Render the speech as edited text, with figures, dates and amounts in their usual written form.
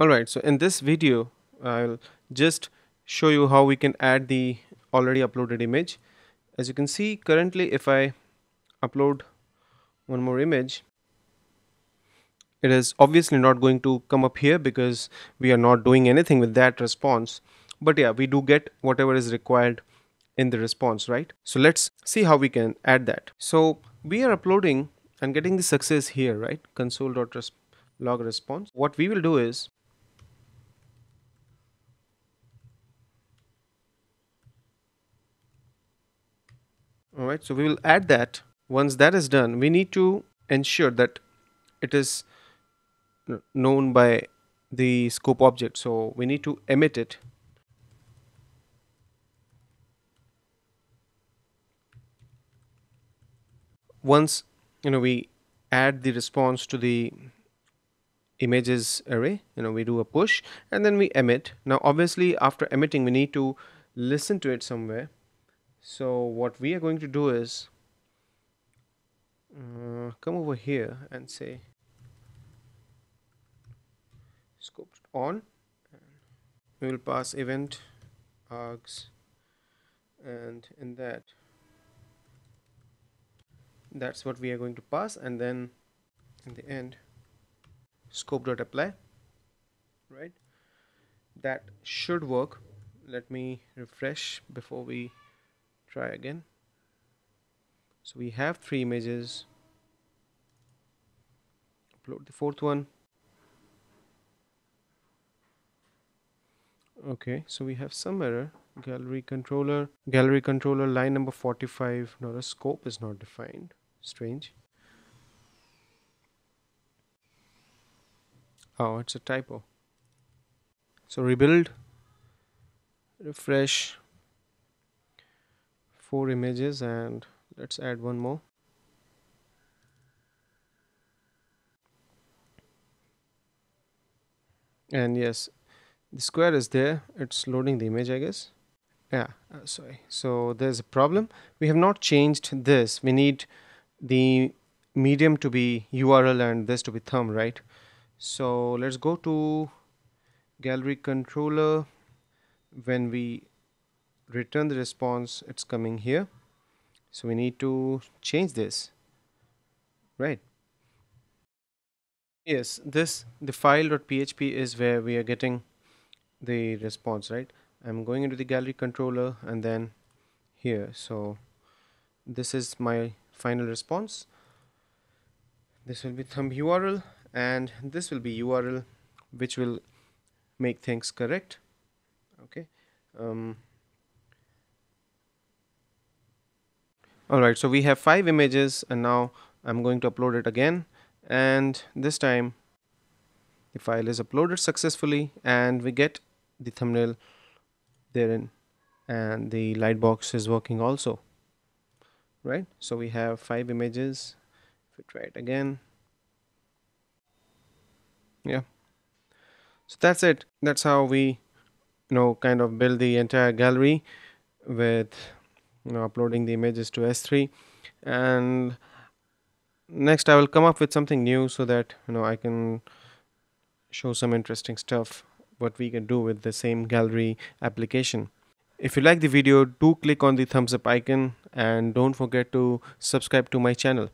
Alright, so in this video I'll just show you how we can add the already uploaded image. As you can see, currently if I upload one more image, it is obviously not going to come up here because we are not doing anything with that response. But yeah, we do get whatever is required in the response, right? So let's see how we can add that. So we are uploading and getting the success here, right? Console.log response. What we will do is alright, so we will add that. Once that is done, we need to ensure that it is known by the scope object. So we need to emit it. Once we add the response to the images array, we do a push and then we emit. Now obviously after emitting we need to listen to it somewhere. So what we are going to do is come over here and say scope on, and we will pass event args, and in that's what we are going to pass, and then in the end scope.apply, right? That should work. Let me refresh before we try again. So we have three images. Upload the fourth one. Okay, so we have some error. Gallery controller line number 45. No, the scope is not defined. Strange. Oh, it's a typo. So rebuild, refresh. Four images, and let's add one more. And yes, the square is there. It's loading the image, I guess. Yeah, sorry. So there's a problem. We have not changed this. We need the medium to be URL and this to be thumb, right? So let's go to gallery controller. When we return the response, it's coming here, so we need to change this, right? Yes, the file.php is where we are getting the response, right? I'm going into the gallery controller and then here. So this is my final response. This will be thumb URL and this will be URL, which will make things correct. Okay. Alright, so we have five images, and now I'm going to upload it again, and this time the file is uploaded successfully and we get the thumbnail therein, and the lightbox is working also, right? So we have five images. If we try it again, yeah, so that's it. That's how we kind of build the entire gallery with uploading the images to S3. And next I will come up with something new so that I can show some interesting stuff what we can do with the same gallery application. If you like the video, do click on the thumbs up icon and don't forget to subscribe to my channel.